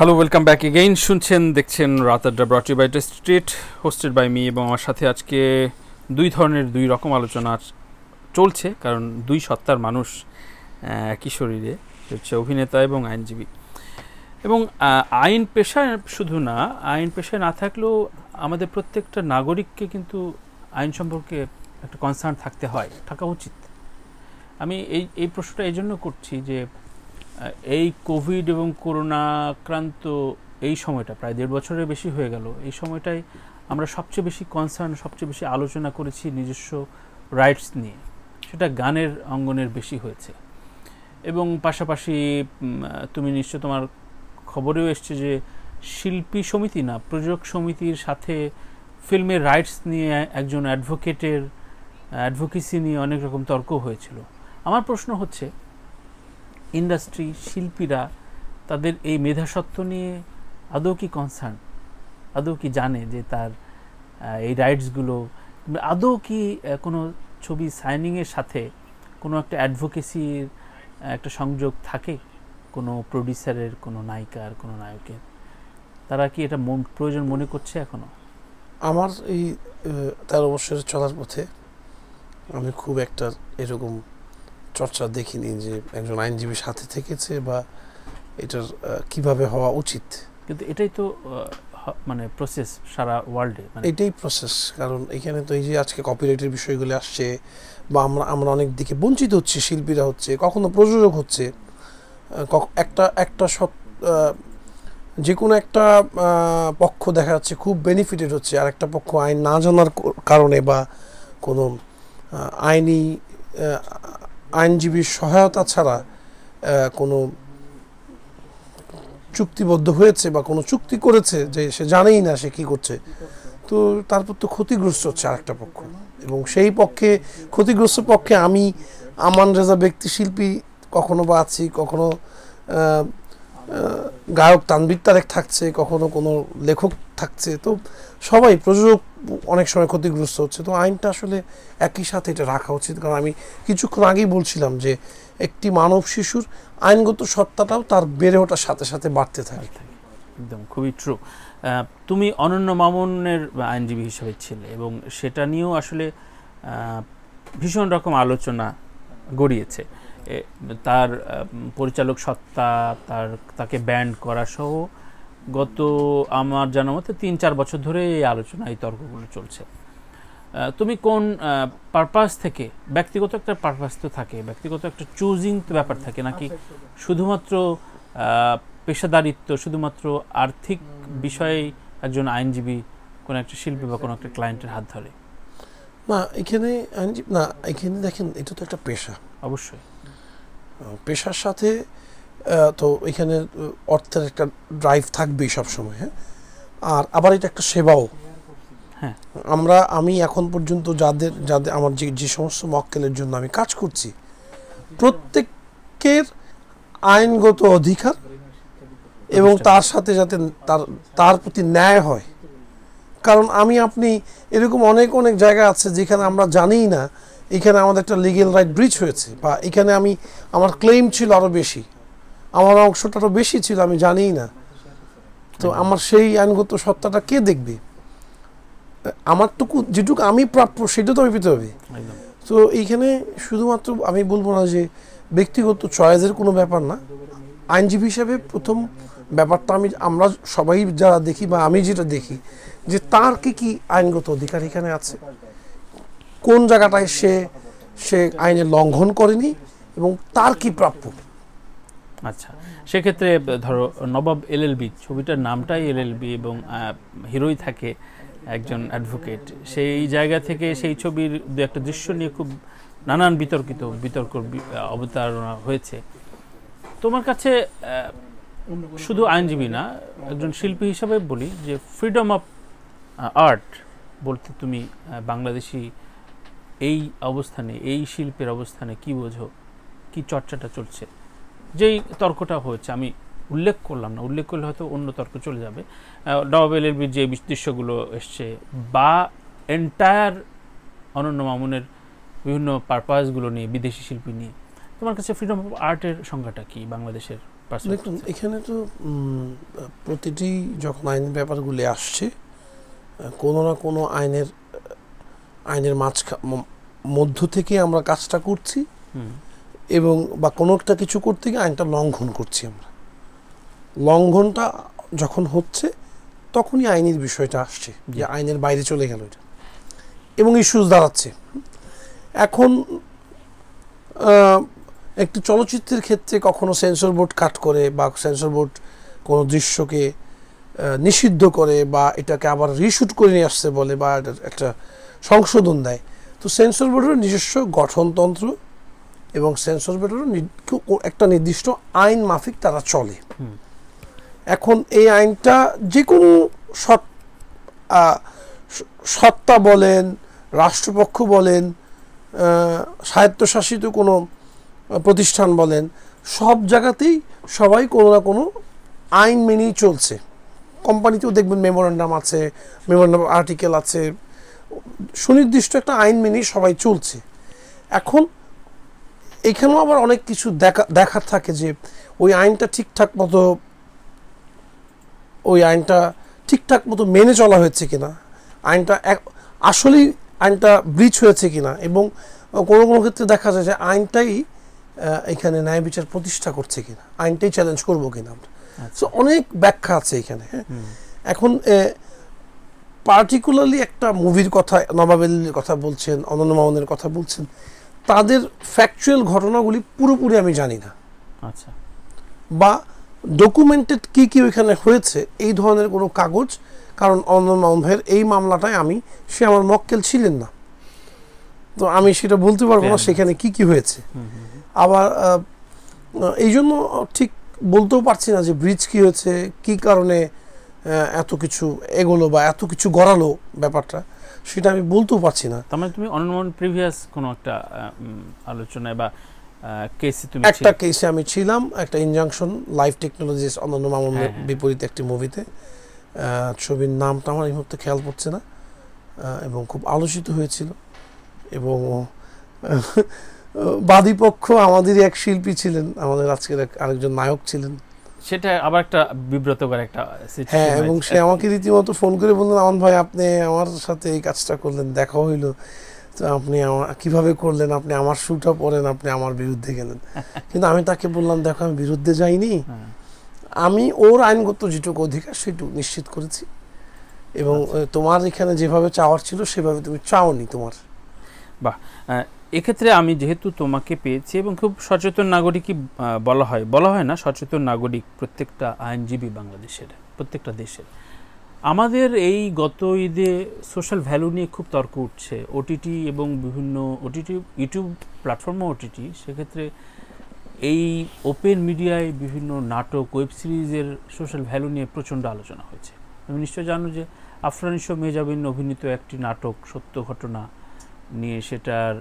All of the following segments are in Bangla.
Hello, welcome back again. Shunchen Dikchen Ratadra brought to you by The Street, hosted by me. Amar sathe ajke dui dhoroner dui rokom alochona cholche karon dui sottar manush ekhi shorire hocche obhineta ebong ainjibi ebong ain pesha shudhu na ain pesha na thaklo amader prottekta nagorikke kintu ain somporke ekta concern thakte hoy thaka uchit ami ei proshno ejonno korchi je এই কোভিড এবং করোনা আক্রান্ত এই সময়টা প্রায় 1.5 বছরের বেশি হয়ে গেল এই সময়টাই আমরা সবচেয়ে বেশি কনসার্ন সবচেয়ে বেশি আলোচনা করেছি নিজস্ব রাইটস নিয়ে সেটা গানের অঙ্গনের বেশি হয়েছে এবং পাশাপাশি তুমি নিশ্চয় তোমার খবরেও এসেছে যে শিল্পী সমিতি না প্রযোজক সমিতির সাথে ফিল্মের রাইটস নিয়ে একজন অ্যাডভোকেটের অ্যাডভোকেসি নিয়ে অনেক রকম তর্ক হয়েছিল আমার প্রশ্ন হচ্ছে ইন্ডাস্ট্রি শিল্পীরা তাদের এই মেধাস্বত্ব নিয়ে আদৌ কি কনসার্ন আদৌ কি জানে যে তার এই রাইটস গুলো আদৌ কি কোনো ছবি সাইনিং এর সাথে কোনো একটা অ্যাডভোকেসির একটা সংযোগ থাকে কোনো প্রোডিউসারের কোনো নায়িকার কোনো নায়কের তারা কি এটা প্রয়োজন মনে করছে এখনো আমার এই তার অবশ্যই চলার পথে আমি খুব একটা এরকম চর্চা দেখিনি যে একজন আইনজীবীর সাথে থেকেছে বা এটার কিভাবে হওয়া উচিত কিন্তু এটাই তো মানে প্রসেস সারা ওয়ার্ল্ডে মানে এটাই প্রসেস কারণ এখানে তো এই যে আজকে কপিরাইটের বিষয়গুলো আসছে বা আমরা অনেক দিকে বঞ্চিত হচ্ছে শিল্পীরা হচ্ছে কখনো প্রযোজক হচ্ছে একটা যে কোনো একটা পক্ষ দেখা যাচ্ছে খুব বেনিফিটেড হচ্ছে আর একটা পক্ষ আইন না জানার কারণে বা কোনো আইনি আইনজীবী সহায়তা ছাড়া কোনো চুক্তিবদ্ধ হয়েছে বা কোনো চুক্তি করেছে যে সে জানেই না সে কি করছে তো তারপর তো ক্ষতিগ্রস্ত হচ্ছে আরেকটা পক্ষ এবং সেই পক্ষে ক্ষতিগ্রস্ত পক্ষে আমি আমান রেজা ব্যক্তি শিল্পী কখনো বা আছি কখনো গায়ক তানভীর তারেক থাকছে কখনো কোনো লেখক থাকছে তো সবাই প্রযোজক অনেক সময় ক্ষতিগ্রস্ত হচ্ছে তো আইনটা আসলে একই সাথে এটা রাখা উচিত কারণ আমি কিছুক্ষণ আগেই বলছিলাম যে একটি মানব শিশুর আইনগত সত্তাটাও তার বেড়ে ওঠার সাথে সাথে বাড়তে থাকে একদম খুবই ট্রু তুমি অনন্য মামুনের আইনজীবী হিসেবে ছিলে এবং সেটা নিয়েও আসলে ভীষণ রকম আলোচনা গড়িয়েছে তার পরিচালক সত্তা তার তাকে ব্যান্ড করা সহ গত আমার জানা মতে ৩-৪ বছর ধরে এই আলোচনা এই তর্কগুলো চলছে তুমি কোন পারপাস থেকে ব্যক্তিগত একটা পারপাস তো থাকে ব্যক্তিগত একটা চুজিং তো ব্যাপার থাকে নাকি শুধুমাত্র পেশাদারিত্ব শুধুমাত্র আর্থিক বিষয়ে একজন আইনজীবী কোন একটা শিল্পী বা কোন একটা ক্লায়েন্টের হাত ধরে না এখানে আইনজীবী না এখানে দেখেন এটা তো একটা পেশা অবশ্যই পেশার সাথে তো এখানে অর্থের একটা ড্রাইভ থাকবে সব সময় হ্যাঁ আর আবার এটা একটা সেবাও হ্যাঁ আমি এখন পর্যন্ত যাদের আমার যে সমস্ত মক্কেলের জন্য আমি কাজ করছি প্রত্যেকের আইনগত অধিকার এবং তার সাথে যাতে তার প্রতি ন্যায় হয় কারণ আমি আপনি এরকম অনেক জায়গা আছে যেখানে আমরা জানি না এখানে আমাদের একটা লিগ্যাল রাইট ব্রিচ হয়েছে বা এখানে আমার ক্লেম ছিল আরো বেশি আমার অংশটা আরো বেশি ছিল আমি জানিই না তো আমার সেই আইনগত সত্তাটা কে দেখবে আমার তো যেটুকু আমি প্রাপ্য সেটা তো আমি পেতে হবে তো এইখানে শুধুমাত্র আমি বলবো না যে ব্যক্তিগত চয়েসের কোনো ব্যাপার না আইনজীবী হিসেবে প্রথম ব্যাপারটা আমরা সবাই যারা দেখি বা আমি যেটা দেখি যে তার কি আইনগত অধিকার এখানে আছে কোন জায়গাটায় সে আইনে লঙ্ঘন করেনি এবং তার কি প্রাপ্য আচ্ছা সেই ক্ষেত্রে ধরো নবাব এলএলবি ছবিটার নামটাই এলএলবি এবং হিরোই থাকে একজন অ্যাডভোকেট সেই জায়গা থেকে সেই ছবির একটা দৃশ্য নিয়ে খুব নানান বিতর্ক অবতারণা হয়েছে তোমার কাছে শুধু আইনজীবী না একজন শিল্পী হিসাবে বলি যে ফ্রিডম অফ আর্ট বলতে তুমি বাংলাদেশী এই অবস্থানে এই শিল্পের অবস্থানে কি বোঝো কি চর্চাটা চলছে যেই তর্কটা হয়েছে আমি উল্লেখ করলাম না উল্লেখ করলে হয়তো অন্য তর্ক চলে যাবে ডবলএলবি যে দৃশ্যগুলো এসছে বা এন্টায়ার অনন্য মামুনের বিভিন্ন পারপাসগুলো নিয়ে বিদেশি শিল্পী নিয়ে তোমার কাছে ফ্রিডম অফ আর্টের সংজ্ঞাটা কি বাংলাদেশের দেখুন এখানে তো প্রতিটি যখন আইনের ব্যাপারগুলি আসছে কোনো না কোনো আইনের মধ্য থেকে আমরা কাজটা করছি এবং বা কোনো একটা কিছু করতে গিয়ে আইনটা লঙ্ঘন করছি আমরা। লঙ্ঘনটা যখন হচ্ছে তখনই আইনের বিষয়টা আসছে যে আইনের বাইরে চলে গেল এটা এবং ইস্যুস দাঁড়াচ্ছে। এখন একটি চলচ্চিত্রের ক্ষেত্রে কখনো সেন্সর বোর্ড কাট করে বা সেন্সর বোর্ড কোনো দৃশ্যকে নিষিদ্ধ করে বা এটাকে আবার রিশুট করে নিয়ে আসতে বলে বা একটা সংশোধন দেয়। তো সেন্সর বোর্ডের নিজস্ব গঠনতন্ত্র এবং সেন্সর বোর্ডের একটা নির্দিষ্ট আইন মাফিক তারা চলে। এখন এই আইনটা যে কোনো সত্তা বলেন, রাষ্ট্রপক্ষ বলেন, স্বায়ত্তশাসিত কোনো প্রতিষ্ঠান বলেন, সব জায়গাতেই সবাই কোনো না কোনো আইন মেনেই চলছে। কোম্পানিতেও দেখবেন মেমোরান্ডাম আছে, মেমোরান্ডাম আর্টিকেল আছে, সুনির্দিষ্ট একটা আইন মেনেই সবাই চলছে। এখন এখানেও আবার অনেক কিছু দেখার থাকে যে ওই আইনটা ঠিকঠাক মতো মেনে চলা হয়েছে কিনা, আইনটা আসলেই আইনটা ব্রিচ হয়েছে কিনা, এবং কোনো কোনো ক্ষেত্রে দেখা যায় যে আইনটাই এখানে ন্যায় বিচার প্রতিষ্ঠা করছে কিনা, আইনটাই চ্যালেঞ্জ করবো কিনা আমরা। সো অনেক ব্যাখ্যা আছে এখানে। হ্যাঁ, এখন পার্টিকুলারলি একটা মুভির কথা, নবাবেলের কথা বলছেন, অনন্য মামুনের কথা বলছেন, তাদের ফ্যাকচুয়াল ঘটনাগুলি পুরোপুরি আমি জানি না। আচ্ছা, বা ডকুমেন্টেড কি কি ওইখানে হয়েছে এই ধরনের কোনো কাগজ, কারণ অনন্য মামুন ভাইয়ের এই মামলাটায় সে আমার মক্কেল ছিলেন না, তো আমি সেটা বলতে পারবো না সেখানে কি কি হয়েছে। আবার এই জন্য ঠিক বলতেও পারছি না যে ব্রিজ কি হয়েছে, কি কারণে এত কিছু এগোলো বা এত কিছু গড়ালো ব্যাপারটা, সেটা আমি বলতেও পারছি না। তার মানে তুমি অনন্য মামুন প্রিভিয়াস কোনো একটা আলোচনায় বা কেসে তুমি একটা কেসে আমি ছিলাম, একটা ইনজাংশন লাইফ টেকনোলজিস অনন্য মামুনের বিপরীত একটি মুভিতে, ছবির নামটা আমার এই মুহূর্তে খেয়াল পড়ছে না, এবং খুব আলোচিত হয়েছিল। এবং বাদীপক্ষ আমাদের এক শিল্পী ছিলেন, আমাদের আজকের আরেকজন নায়ক ছিলেন, সেটা আবার একটা বিব্রতকর একটা সিচুয়েশন। হ্যাঁ, এবং সে আমাকে রীতিমতো ফোন করে বললেন, আমান ভাই আপনি আমার সাথে এই কাজটা করলেন, দেখা হইলো, তো আপনি কিভাবে করলেন, আপনি আমার শুটা পড়েন, আপনি আমার বিরুদ্ধে গেলেন। কিন্তু আমি তাকে বললাম, দেখো আমি বিরুদ্ধে যাইনি, আমি ওর আইনগত যেটুকু অধিকার সেটুকু নিশ্চিত করেছি, এবং তোমার এখানে যেভাবে চাওয়ার ছিল সেভাবে তুমি চাওনি তোমার। বাহ, এক্ষেত্রে আমি যেহেতু তোমাকে পেয়েছি এবং খুব সচেতন নাগরিকই বলা হয় না, সচেতন নাগরিক প্রত্যেকটা আইনজীবী বাংলাদেশের, প্রত্যেকটা দেশের। আমাদের এই গত ঈদে সোশ্যাল ভ্যালু নিয়ে খুব তর্ক উঠছে, ওটিটি এবং বিভিন্ন ওটিটি ইউটিউব প্ল্যাটফর্মও ওটিটি, সেক্ষেত্রে এই ওপেন মিডিয়ায় বিভিন্ন নাটক, ওয়েব সিরিজের সোশ্যাল ভ্যালু নিয়ে প্রচণ্ড আলোচনা হয়েছে। তুমি নিশ্চয়ই জানো যে আফরান শাহ মেহজাবিন অভিনীত একটি নাটক সত্য ঘটনা নিয়ে, সেটার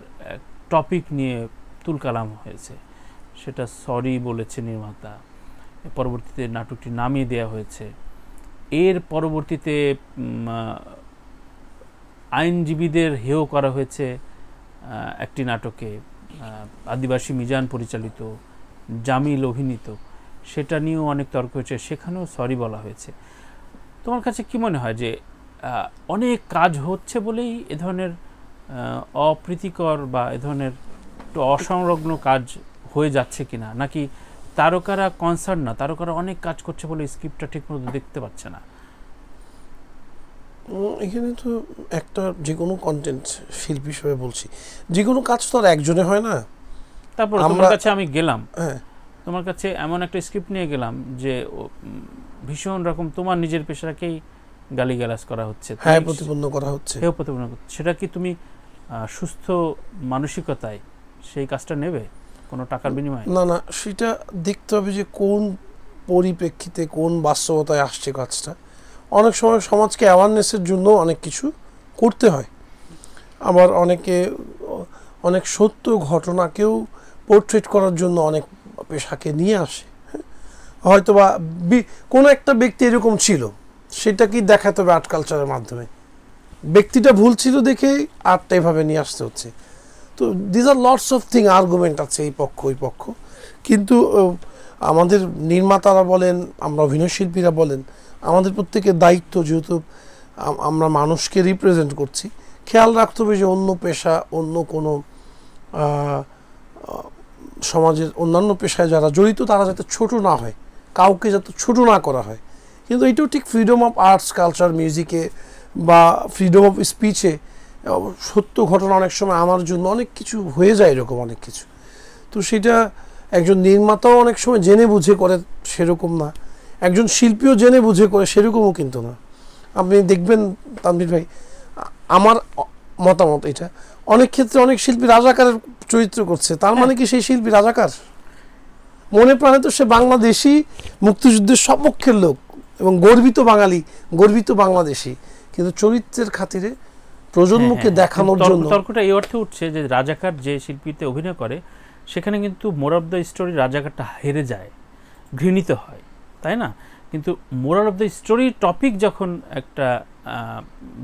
টপিক নিয়ে তুলকালাম হয়েছে, সেটা সরি বলেছে নির্মাতা, পরবর্তীতে নাটকটি নামিয়ে দেয়া হয়েছে। এর পরবর্তীতে আইনজীবীদের হেয় করা হয়েছে একটি নাটকে, আদিবাসী মিজান পরিচালিত, জামিল অভিনীত, সেটা নিয়েও অনেক তর্ক হয়েছে, সেখানেও সরি বলা হয়েছে। তোমার কাছে কি মনে হয় যে অনেক কাজ হচ্ছে বলেই এ ধরনের অপ্রীতিকর বা এ ধরনের একটু অসংলগ্ন কাজ হয়ে যাচ্ছে কিনা, নাকি তারকারা কনসার্ন না, তারকারা অনেক কাজ করছে বলে স্ক্রিপ্টটা ঠিকমতো দেখতে পাচ্ছে না? এখানে তো একটা যে কোনো কন্টেন্ট শিল্পী হিসেবে বলছি, যে কোনো কাজ তো আর একজনে হয় না। তারপর তোমার কাছে আমি গেলাম, তোমার কাছে এমন একটা স্ক্রিপ্ট নিয়ে গেলাম যে ভীষণ রকম তোমার নিজের পেশাকেই গালিগালাজ করা হচ্ছে, হ্যাঁ প্রতিপন্ন করা হচ্ছে, হেয় প্রতিপন্ন করছে, সেটা কি তুমি সুস্থ মানসিকতায় সেই কাজটা নেবে কোনো টাকার বিনিময়ে? না না, সেটা দেখতে হবে যে কোন পরিপ্রেক্ষিতে, কোন বাস্তবতায় আসছে কাজটা। অনেক সময় সমাজকে অ্যাওয়ারনেসের জন্য অনেক কিছু করতে হয়, আবার অনেক সত্য ঘটনাকেও পোর্ট্রেট করার জন্য অনেক পেশাকে নিয়ে আসে। হয়তো বা কোনো একটা ব্যক্তি এরকম ছিল, সেটাকেই দেখাতে হবে আর্ট কালচারের মাধ্যমে, ব্যক্তিটা ভুল ছিল দেখে আর্টটা এভাবে নিয়ে আসতে হচ্ছে। So these are lots of things argument at say pokko. Kintu আমাদের নির্মাতারা বলেন আমরা অভিনয়শিল্পীরা বলেন আমাদের প্রত্যেকের দায়িত্ব যেহেতু আমরা মানুষকে রিপ্রেজেন্ট করছি খেয়াল রাখতে হবে যে অন্য পেশা অন্য কোনো সমাজের অন্যান্য পেশায় যারা জড়িত তারা যাতে ছোট না হয় কাউকে যাতে ছোট না করা হয় কিন্তু এটাও ঠিক ফ্রিডম অফ আর্টস কালচার মিউজিকে বা ফ্রিডম অফ স্পিচে সত্য ঘটনা অনেক সময় আমার জন্য অনেক কিছু হয়ে যায় এরকম অনেক কিছু তো সেটা একজন নির্মাতা অনেক সময় জেনে বুঝে করে সেরকম না একজন শিল্পীও জেনে বুঝে করে সেরকমও কিন্তু না আপনি দেখবেন তানভীর ভাই আমার মতামত এটা অনেক ক্ষেত্রে অনেক শিল্পী রাজাকারের চরিত্র করছে তার মানে কি সেই শিল্পী রাজাকার মনে প্রাণে তো সে বাংলাদেশী মুক্তিযুদ্ধের সপক্ষের লোক এবং গর্বিত বাঙালি গর্বিত বাংলাদেশী কিন্তু চরিত্রের খাতিরে প্রজন্মকে দেখানোর জন্য তর্কটা এই অর্থে উঠছে যে রাজাকার যে শিল্পীতে অভিনয় করে সেখানে কিন্তু মোরাল অফ দ্য স্টোরি রাজাকারটা হেরে যায় ঘৃণিত হয় তাই না কিন্তু moral of the story topic যখন একটা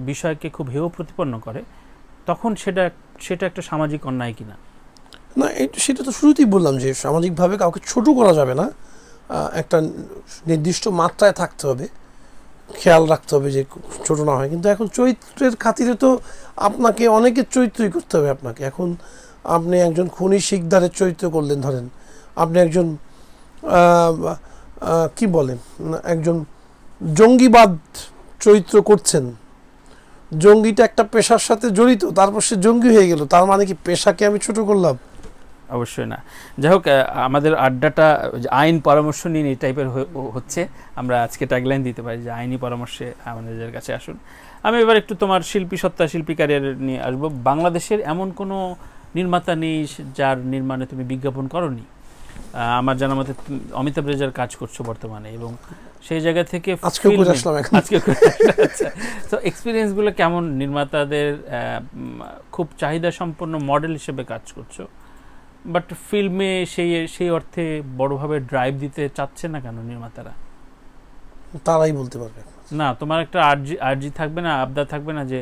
বিষয়কে খুব হেয় প্রতিপন্ন করে তখন সেটা একটা সামাজিক অন্যায় কিনা না সেটা তো শুরুতেই বললাম যে সামাজিকভাবে কাউকে ছোট করা যাবে না একটা নির্দিষ্ট মাত্রায় থাকতে হবে খেয়াল রাখতে হবে যে ছোট না হয় কিন্তু এখন চরিত্রের খাতিরে তো আপনাকে অনেকের চরিত্রই করতে হবে আপনাকে এখন আপনি একজন খুনি শিকদারের চরিত্র করলেন ধরেন আপনি একজন কি বলেন একজন জঙ্গিবাদ চরিত্র করছেন জঙ্গিটা একটা পেশার সাথে জড়িত তারপর সে জঙ্গি হয়ে গেল তার মানে কি পেশাকে আমি ছোট করলাম অবশ্যই না যাই হোক আমাদের আড্ডাটা আইন পরামর্শ নিয়ে এই টাইপের হচ্ছে আমরা আজকে ট্যাগলাইন দিতে পারি যে আইনি পরামর্শে আমাদের কাছে আসুন আমি এবার একটু তোমার শিল্পী সত্তা শিল্পী ক্যারিয়ার নিয়ে আসবো বাংলাদেশের এমন কোনো নির্মাতা নেই যার নির্মাণে তুমি বিজ্ঞাপন করনি আমার জানা মতে অমিতাভ রেজার কাজ করছো বর্তমানে এবং সেই জায়গা থেকে আজকে ঘুরে আসলাম আজকে তো এক্সপেরিয়েন্সগুলো কেমন নির্মাতাদের খুব চাহিদা সম্পন্ন মডেল হিসেবে কাজ করছো বাট ফিল্মে সেই অর্থে বড়ভাবে ড্রাইভ দিতে চাচ্ছে না কেন নির্মাতারা তারাই বলতে পারবে না তোমার একটা আরজি থাকবে না আবদা থাকবে না যে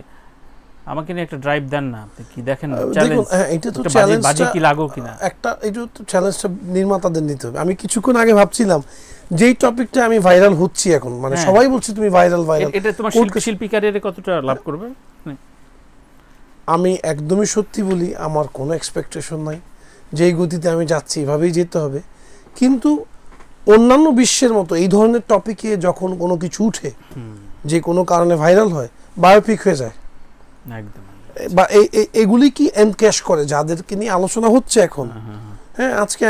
আমাকে নিয়ে একটা ড্রাইভ দেন না আপনি কি দেখেন চ্যালেঞ্জ এটা তো চ্যালেঞ্জ বাজে কি লাগো কিনা একটা এটা তো চ্যালেঞ্জটা নির্মাতাদের নিতে হবে আমি কিছুক্ষণ আগে ভাবছিলাম যেই টপিকটা আমি ভাইরাল হচ্ছি এখন মানে সবাই বলছে তুমি ভাইরাল এটা তোমার শিল্পী ক্যারিয়ারে কতটা লাভ করবে আমি একদমই সত্যি বলি আমার কোনো এক্সপেকটেশন নাই যেই গতিতে আমি যাচ্ছি এভাবেই যেতে হবে কিন্তু অন্যান্য বিশ্বের মতো এই ধরনের টপিকে যখন কোনো কিছু উঠে যে কোনো কারণে ভাইরাল হয় বায়োপিক হয়ে যায় একদম বা এগুলি কি এনক্যাশ করে যাদেরকে নিয়ে আলোচনা হচ্ছে এখন হ্যাঁ আজকে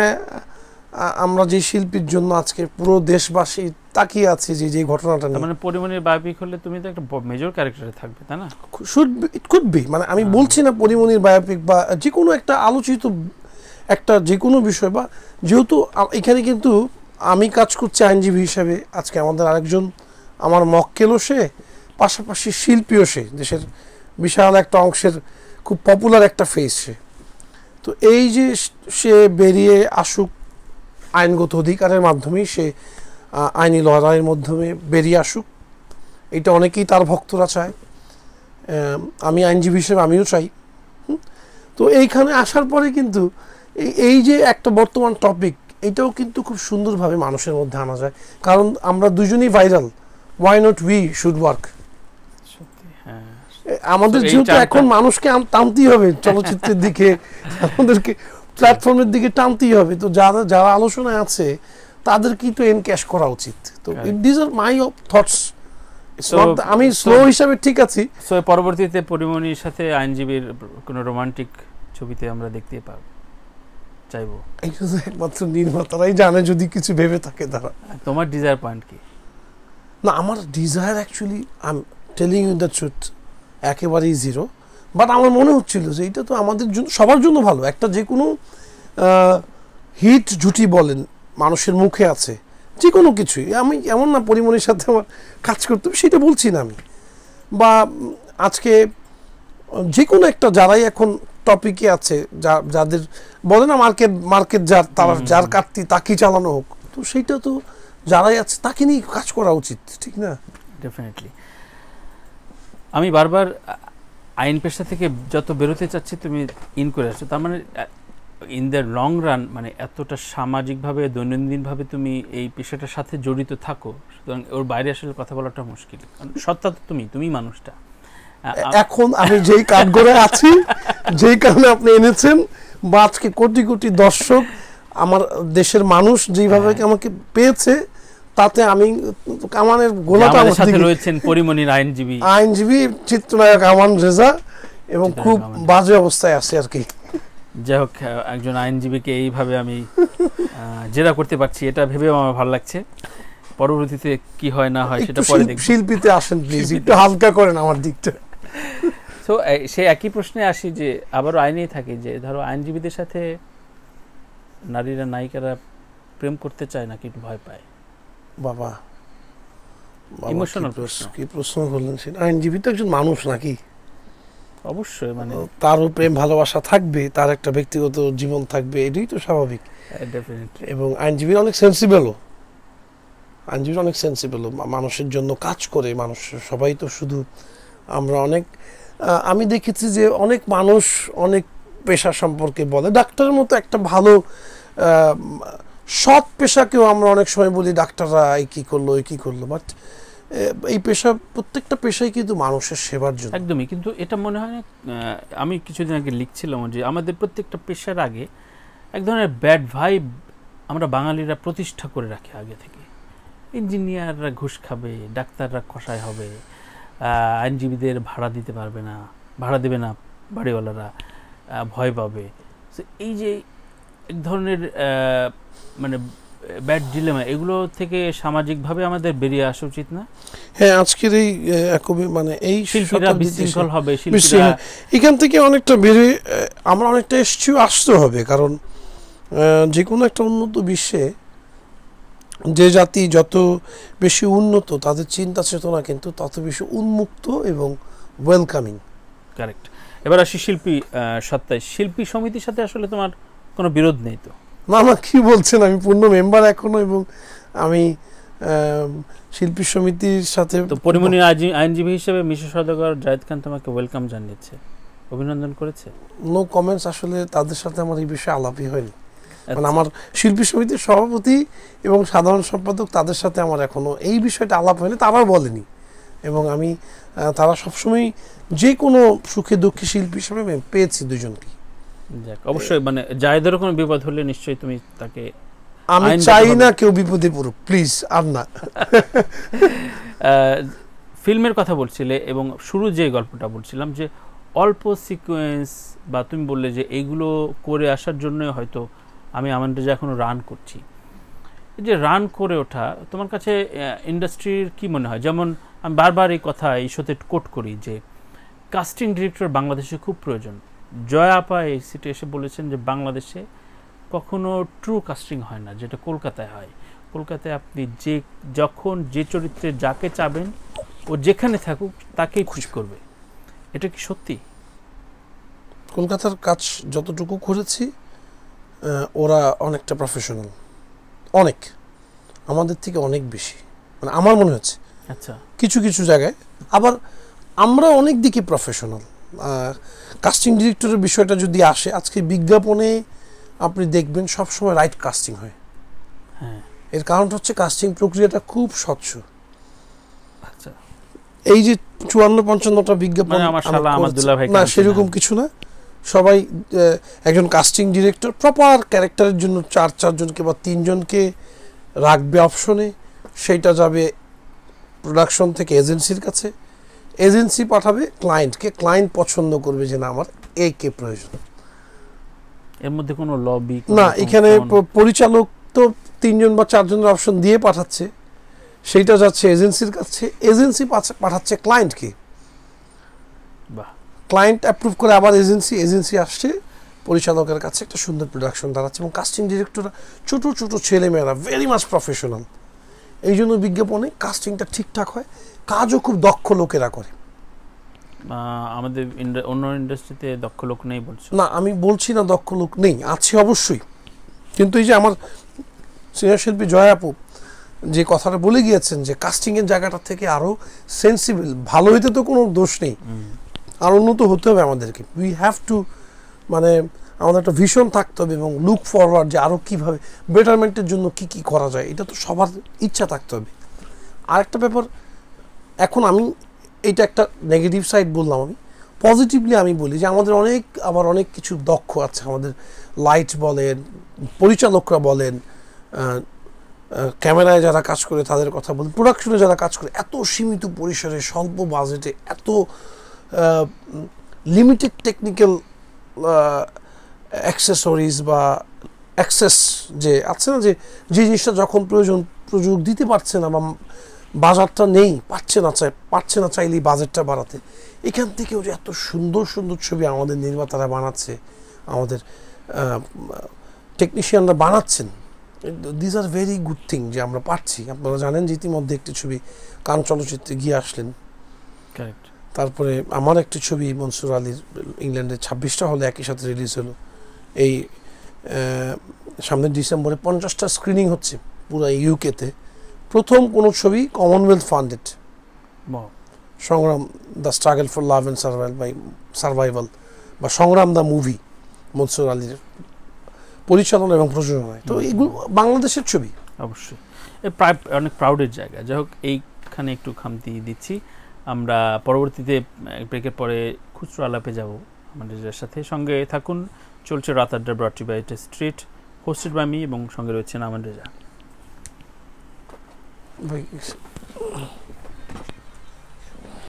আমরা যে শিল্পীর জন্য আজকে পুরো দেশবাসী তাকিয়ে আছে যে যে ঘটনাটা মানে পরিমণির বায়োপিক হলে তুমি তো একটা মেজর ক্যারেক্টারে থাকবে তাই না ইট কুড বি মানে আমি বলছি না পরিমণির বায়োপিক বা যে কোনো একটা আলোচিত একটা যে কোনো বিষয় বা যেহেতু এখানে কিন্তু আমি কাজ করছি আইনজীবী হিসাবে আজকে আমাদের আরেকজন আমার মক্কেলও সে পাশাপাশি শিল্পীও সে দেশের বিশাল একটা অংশের খুব পপুলার একটা ফেস সে তো এই যে সে বেরিয়ে আসুক আইনগত অধিকারের মাধ্যমেই সে আইনি লড়াইয়ের মাধ্যমে বেরিয়ে আসুক এটা অনেকেই তার ভক্তরা চায় আমি আইনজীবী হিসেবে আমিও চাই তো এইখানে আসার পরে কিন্তু এই যে একটা বর্তমান টপিক এটাও কিন্তু খুব সুন্দরভাবে মানুষের মধ্যে আনা যায় কারণ আমরা দুজনেই viral why not we should work আমাদের যেহেতু এখন মানুষকে টানতেই হবে চলচ্চিত্রের দিকে আমাদেরকে প্ল্যাটফর্মের দিকে টানতেই হবে তো যারা যারা আলোচনায় আছে তাদেরকেই তো এনক্যাশ করা উচিত তো দিস আর মাই থটস আমি স্লো হিসাবে ঠিক আছি পরবর্তীতে পরিমণির সাথে আইনজীবীর কোনো রোমান্টিক ছবিতে আমরা দেখতে পাবো চাইবো একমাত্র নির্মাতারাই জানে যদি কিছু ভেবে থাকে তারা তোমার ডিজায়ার পয়েন্ট কি না আমার desire actually I am telling you the truth একেবারেই জিরো বাট আমার মনে হচ্ছিল যে এটা তো আমাদের জন্য সবার জন্য ভালো একটা যে কোনো হিট জুটি বলেন মানুষের মুখে আছে যে কোনো কিছুই আমি এমন না পরিমণির সাথে আমার কাজ করতে সেটা বলছি না আমি বা আজকে যে কোনো একটা যারাই এখন টপিকে আছে যাদের বলে না মার্কেট যার তারা যার কাটতি তাকে চালানো হোক তো সেইটা তো যারাই আছে তাকে নিয়ে কাজ করা উচিত ঠিক না ডেফিনেটলি আমি বারবার আইন পেশা থেকে যত বেরোতে চাচ্ছি তুমি ইন করে আসছো, তার মানে ইন দ্য লং রান মানে এতটা সামাজিকভাবে দৈনন্দিনভাবে তুমি এই পেশাটার সাথে জড়িত থাকো, সুতরাং ওর বাইরে আসলে কথা বলাটা মুশকিল। কারণ সত্তা তো তুমি মানুষটা। এখন আমি যেই কাঠগড়ায় আছি, যেই কারণে আপনি এনেছেন, বা আজকে কোটি কোটি দর্শক আমার দেশের মানুষ যেইভাবে আমাকে পেয়েছে, তাতে আমি কামানের গোলাটা রয়েছেন পরিমণির আইনজীবী চিত্রনায়ক আমান রেজা, এবং খুব বাজে অবস্থায় আছে আর কি। যাই হোক, একজন আইনজীবীকে এইভাবে আমি জেরা করতে পারছি এটা ভেবেও আমার ভালো লাগছে। পরবর্তীতে কি হয় না হয় সেটা পরে দেখব। শিল্পীতে আসেন প্লিজ, একটু হালকা করেন আমার দিকটা। তো সেই একই প্রশ্নে আসি যে আবারও আইনেই থাকি যে ধরো আইনজীবীদের সাথে নারীরা নায়িকারা প্রেম করতে চায় না, কিন্তু ভয় পায়। বাবা ইমোশনাল কি প্রশ্ন করলেন, সেটা আইনজীবী তো একজন মানুষ নাকি? অবশ্যই, মানে তারও প্রেম ভালোবাসা থাকবে, তার একটা ব্যক্তিগত জীবন থাকবে, এটাই তো স্বাভাবিক। এবং আইনজীবী অনেক সেন্সিবলও, আইনজীবী অনেক সেন্সিবলও, মানুষের জন্য কাজ করে। মানুষ সবাই তো শুধু আমরা অনেক, আমি দেখেছি যে অনেক মানুষ অনেক পেশা সম্পর্কে বলে, ডাক্তারের মতো একটা ভালো সৎ পেশাকেও আমরা অনেক সময় বলি ডাক্তাররা এই কী করলো এই কী করলো, বাট এই পেশা প্রত্যেকটা পেশাই কিন্তু মানুষের সেবার জন্য একদমই। কিন্তু এটা মনে হয় না, আমি কিছুদিন আগে লিখছিলাম যে আমাদের প্রত্যেকটা পেশার আগে এক ধরনের ব্যাড ভাইব আমরা বাঙালিরা প্রতিষ্ঠা করে রাখি আগে থেকে। ইঞ্জিনিয়াররা ঘুষ খাবে, ডাক্তাররা কষায় হবে, আইনজীবীদের ভাড়া দিতে পারবে না, ভাড়া দেবে না, বাড়িওয়ালারা ভয় পাবে। তো এই যে এক ধরনের মানে ব্যাড ডিলেমা, এগুলো থেকে সামাজিকভাবে আমাদের বেরিয়ে আসা উচিত না? হ্যাঁ, আজকের এই একবি মানে এই শিল্পীরা বিশৃঙ্খল হবে, শিল্পীরা এখান থেকে অনেকটা বেরিয়ে আমরা অনেকটা এসেছিও আসতে হবে। কারণ যে কোনো একটা উন্নত বিশ্বে যে জাতি যত বেশি উন্নত তাদের চিন্তা চেতনা কিন্তু তত বেশি উন্মুক্ত এবং ওয়েলকামিং। কারেক্ট। এবার আসি শিল্পী সত্তায়। শিল্পী সমিতির সাথে আসলে তোমার কোনো বিরোধ নেই তো? না না, কি বলছেন, আমি পূর্ণ মেম্বার এখনো, এবং আমি শিল্পী সমিতির সাথে তো পরিমণি আইনজীবী হিসেবে মিশু সওদাগর জায়েদ খান তোমাকে ওয়েলকাম জানিয়েছে, অভিনন্দন করেছে। No comments. আসলে তাদের সাথে আমার এই বিষয়ে আলাপই হয়নি, মানে আমার শিল্পী সমিতির সভাপতি এবং সাধারণ সম্পাদক তাদের সাথে আমার এখনো এই বিষয়টা আলাপ হয়নি, তারাও বলেনি। এবং আমি তারা সবসময় যে কোনো সুখে দুঃখী শিল্পী হিসেবে পেয়েছি দুজনকে। যাক, অবশ্যই মানে জায়েদের কোনো বিপদ হলে নিশ্চয়ই তুমি তাকে, আমি চাই না কেউ বিপদে পড়ুক প্লিজ। আর না, ফিল্মের কথা বলছিলে এবং শুরু যে গল্পটা বলছিলাম যে অল্প সিকোয়েন্স, বা তুমি বললে যে এইগুলো করে আসার জন্যই হয়তো আমি আমাদের যে এখনও রান করছি, এই যে রান করে ওঠা তোমার কাছে ইন্ডাস্ট্রির কি মনে হয়? যেমন আমি বারবার এই কথা এই শোতে কোট করি যে কাস্টিং ডিরেক্টর বাংলাদেশে খুব প্রয়োজন। জয় আপা এই সিটে এসে বলেছেন যে বাংলাদেশে কখনো ট্রু কাস্টিং হয় না, যেটা কলকাতায় হয়। কলকাতায় আপনি যে যখন যে চরিত্রে যাকে চাবেন ও যেখানে থাকুক তাকেই খুশি করবে। এটা কি সত্যি? কলকাতার কাজ যতটুকু করেছি ওরা অনেকটা প্রফেশনাল, অনেক আমাদের থেকে অনেক বেশি, মানে আমার মনে হচ্ছে। আচ্ছা, কিছু কিছু জায়গায় আবার আমরা অনেক দিকে প্রফেশনাল। কাস্টিং ডিরেক্টরের বিষয়টা যদি আসে, আজকে বিজ্ঞাপনে আপনি দেখবেন সবসময় রাইট কাস্টিং হয়। হ্যাঁ, এর কারণটা হচ্ছে কাস্টিং প্রক্রিয়াটা খুব স্বচ্ছ। আচ্ছা, এই যে ৫৪-৫৫টা বিজ্ঞাপন না, সেরকম কিছু না। সবাই একজন কাস্টিং ডিরেক্টর প্রপার ক্যারেক্টারের জন্য চারজনকে বা ৩জনকে রাখবে অপশনে, সেইটা যাবে প্রোডাকশন থেকে এজেন্সির কাছে, এজেন্সি পাঠাবে ক্লায়েন্টকে, ক্লায়েন্ট পছন্দ করবে যে না আমার এই কে প্রয়োজন। এর মধ্যে কোনো লবি না। এখানে পরিচালক তো ৩জন বা ৪জনের অপশন দিয়ে পাঠাচ্ছে, সেইটা যাচ্ছে এজেন্সির কাছে, এজেন্সি পাঠাচ্ছে ক্লায়েন্টকে, ক্লায়েন্ট অ্যাপ্রুভ করে আবার এজেন্সি, এজেন্সি আসছে পরিচালকের কাছে, একটা সুন্দর প্রোডাকশন দাঁড়াচ্ছে। এবং কাস্টিং ডিরেক্টররা ছোটো ছোটো ছেলেমেয়েরা ভেরি মাচ প্রফেশনাল, এই জন্য বিজ্ঞাপনে কাস্টিংটা ঠিকঠাক হয়, কাজও খুব দক্ষ লোকেরা করে। আমাদের অন্য ইন্ডাস্ট্রিতে দক্ষ লোক নেই বলছো? না, আমি বলছি না দক্ষ লোক নেই, আছে অবশ্যই। কিন্তু এই যে আমার সিনিয়র শিল্পী জয় আপু যে কথাটা বলে গিয়েছেন যে কাস্টিংয়ের জায়গাটা থেকে আরও সেন্সিবল, ভালো হইতে তো কোনো দোষ নেই, আর উন্নত হতে হবে আমাদেরকে উই হ্যাভ টু মানে আমাদের একটা ভিশন থাকতে হবে এবং লুক ফরওয়ার্ড যে আরো কিভাবে বেটারমেন্টের জন্য কি কি করা যায় এটা তো সবার ইচ্ছা থাকতে হবে আরেকটা ব্যাপার এখন আমি এটা একটা নেগেটিভ সাইড বললাম আমি পজিটিভলি আমি বলি যে আমাদের অনেক আবার অনেক কিছু দক্ষ আছে আমাদের লাইট বলেন পরিচালকরা বলেন ক্যামেরায় যারা কাজ করে তাদের কথা বলেন প্রোডাকশনে যারা কাজ করে এত সীমিত পরিসরে স্বল্প বাজেটে এত লিমিটেড টেকনিক্যাল অ্যাকসেসরিজ বা অ্যাক্সেস যে আছে না যে যে জিনিসটা যখন প্রয়োজন প্রযোগ দিতে পারছে না বা বাজারটা নেই পাচ্ছে না চাইলেই বাজেটটা বাড়াতে এখান থেকেও যে এত সুন্দর সুন্দর ছবি আমাদের নির্মাতারা বানাচ্ছে আমাদের টেকনিশিয়ানরা বানাচ্ছেন this are very good thing যে আমরা পাচ্ছি আপনারা জানেন যে ইতিমধ্যে একটি ছবি কান চলচ্চিত্রে গিয়ে আসলেন কারেক্ট তারপরে আমার একটি ছবি মনসুর আলীর ইংল্যান্ডে 26টা হলে একই সাথে রিলিজ হলো এই সামনে ডিসেম্বরে 50টা স্ক্রিনিং হচ্ছে পুরো ইউকেতে প্রথম কোন ছবি Commonwealth funded Sangram the struggle for love and survival বা সংগ্রাম দ্য মুভি মনসুর আলীর পরিচালনা এবং প্রযোজনায় তো এগুলো বাংলাদেশের ছবি অবশ্যই প্রায় অনেক প্রাউডের জায়গা যাই হোক এইখানে একটু খামতি দিচ্ছি আমরা পরবর্তীতে ব্রেকের পরে খুচরো আলাপে যাব আমাদের সাথে সঙ্গে থাকুন চলছে রাত আড্ডা brought to you by street hosted by me এবং সঙ্গে রয়েছেন আমাদের ভাই